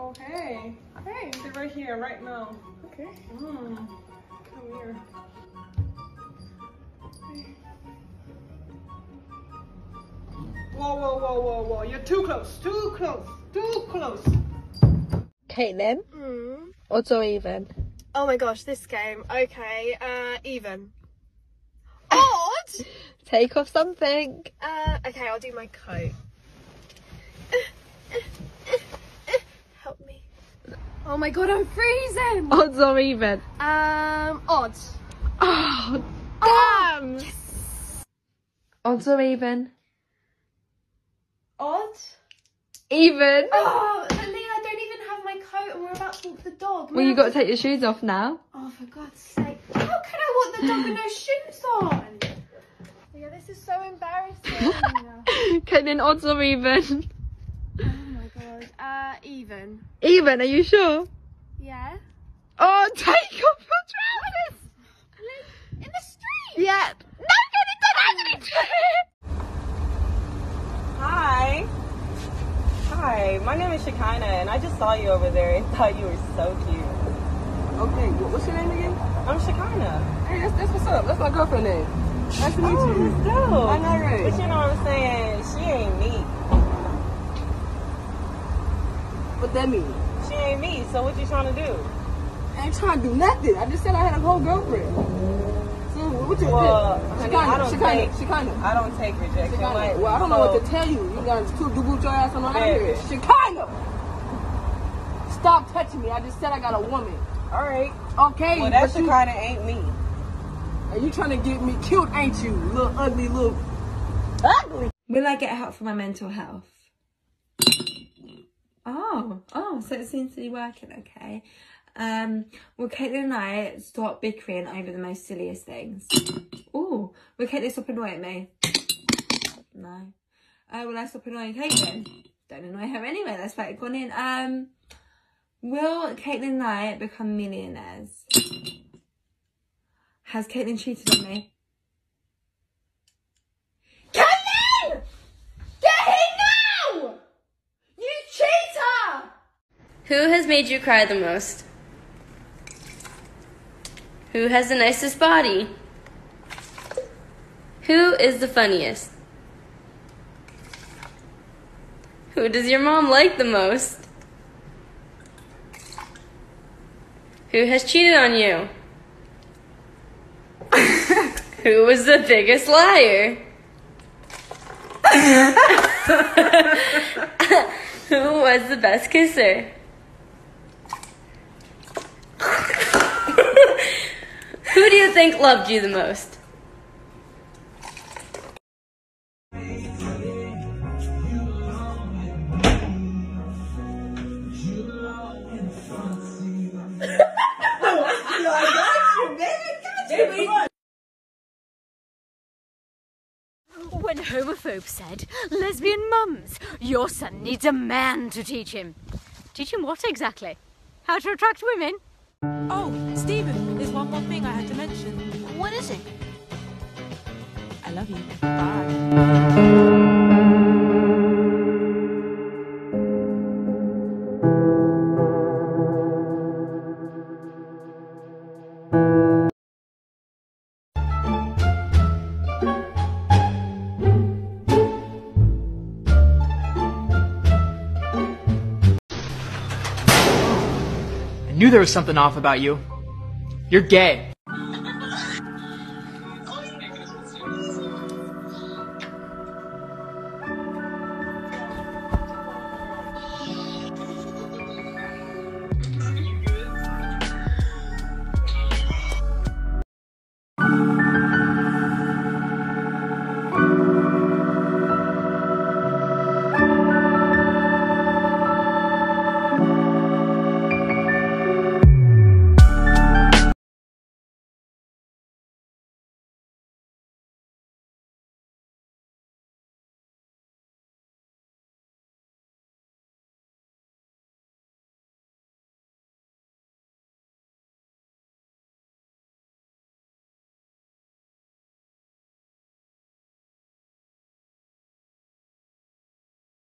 Oh, hey. Hey, they're right here, right now. Okay. Mm. Come here. Whoa, whoa, whoa, whoa, whoa. You're too close, too close, too close. Caitlin? Mm. Odds or even? Oh my gosh, this game. Okay, even. Odd? Take off something. Okay, I'll do my coat. Help me. Oh my god, I'm freezing. Odds or even? Odds. Oh, damn. Oh, yes. Odds or even? Odd? Even? Oh, Lea, I don't even have my coat and we're about to walk the dog. Well, you've got to take your shoes off now. Oh, for God's sake. How can I walk the dog with no shoes on? Yeah, this is so embarrassing. Caitlin, odds or even? Oh, my God. Even. Even? Are you sure? Yeah. Oh, take off your trousers! In the street? Yeah. No, Caitlin, don't do it! Hi. Hi, my name is Shekinah and I just saw you over there and thought you were so cute. Okay, what's your name again? I'm Shekinah. Hey, that's what's up. That's my girlfriend name. Nice to meet you. That's dope. I know, right? But you know what I'm saying? She ain't me. What that mean? She ain't me, so what you trying to do? I ain't trying to do nothing. I just said I had a whole girlfriend. What you I don't take rejection. Shekinah. Like, well, I don't know what to tell you. You guys too do boot your ass on out here. Shekinah! Stop touching me. I just said I got a woman. Alright. Okay. Well, that Shekinah ain't me. Are you trying to get me killed, ain't you? Little ugly, little ugly. Will I get help for my mental health? Oh, so it seems to be working, okay. Will Caitlin and I stop bickering over the most silliest things? Oh, will Caitlin stop annoying me? No. Will I stop annoying Caitlin? Don't annoy her anyway, that's about it gone in. Will Caitlin and I become millionaires? Has Caitlin cheated on me? Caitlin! Get here now! You cheater! Who has made you cry the most? Who has the nicest body? Who is the funniest? Who does your mom like the most? Who has cheated on you? Who was the biggest liar? Who was the best kisser? Who do you think loved you the most? When homophobe said, lesbian mums, your son needs a man to teach him. Teach him what exactly? How to attract women? Oh, Steven, there's one more thing I had to mention. What is it? I love you. Bye. I knew there was something off about you. You're gay.